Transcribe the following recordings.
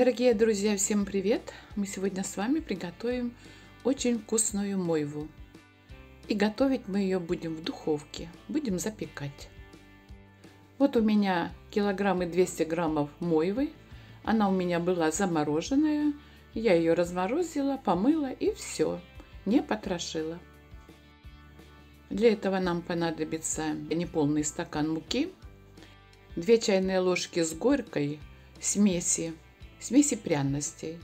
Дорогие друзья, всем привет! Мы сегодня с вами приготовим очень вкусную мойву. И готовить мы ее будем в духовке, будем запекать. Вот у меня 1 килограмм и 200 граммов мойвы. Она у меня была замороженная. Я ее разморозила, помыла и все, не потрошила. Для этого нам понадобится неполный стакан муки, 2 чайные ложки с горькой смеси пряностей.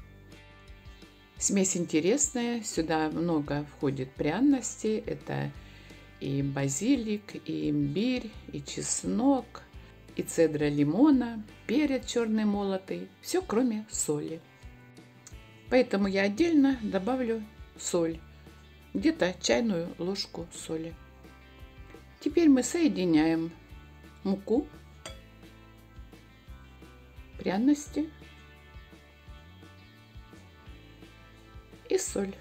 Смесь интересная, сюда много входит пряностей. Это и базилик, и имбирь, и чеснок, и цедра лимона, перец черный молотый. Все, кроме соли. Поэтому я отдельно добавлю соль. Где-то чайную ложку соли. Теперь мы соединяем муку, пряности и соль.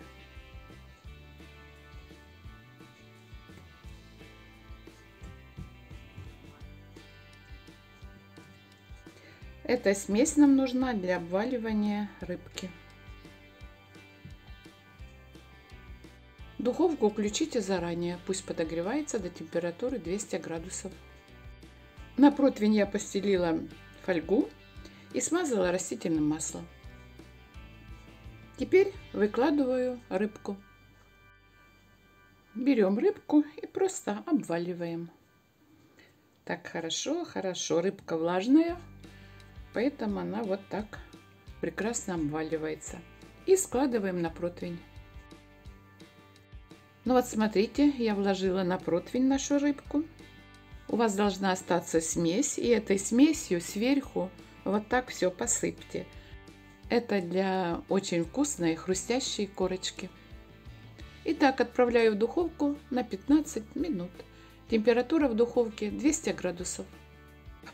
Эта смесь нам нужна для обваливания рыбки. Духовку включите заранее, пусть подогревается до температуры 200 градусов. На противень я постелила фольгу и смазала растительным маслом. Теперь выкладываю рыбку. Берем рыбку и просто обваливаем. Так хорошо, хорошо. Рыбка влажная, поэтому она вот так прекрасно обваливается. И складываем на противень. Ну вот смотрите, я вложила на противень нашу рыбку. У вас должна остаться смесь, и этой смесью сверху вот так все посыпьте. Это для очень вкусной хрустящей корочки. Итак, отправляю в духовку на 15 минут. Температура в духовке 200 градусов.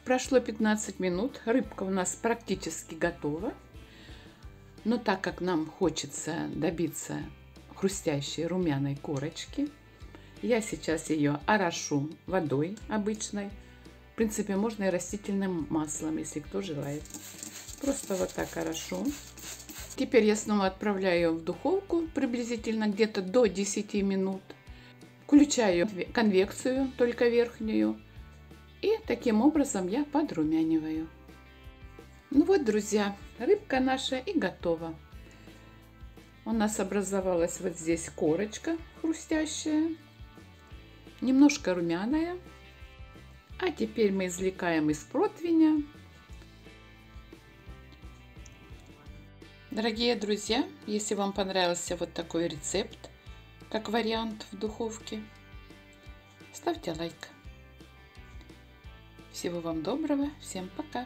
Прошло 15 минут, рыбка у нас практически готова. Но так как нам хочется добиться хрустящей румяной корочки, я сейчас ее орошу водой обычной. В принципе, можно и растительным маслом, если кто желает. Просто вот так хорошо. Теперь я снова отправляю в духовку приблизительно где-то до 10 минут. Включаю конвекцию, только верхнюю. И таким образом я подрумяниваю. Ну вот, друзья, рыбка наша и готова. У нас образовалась вот здесь корочка хрустящая, немножко румяная. А теперь мы извлекаем из противня. Дорогие друзья, если вам понравился вот такой рецепт, как вариант в духовке, ставьте лайк. Всего вам доброго, всем пока!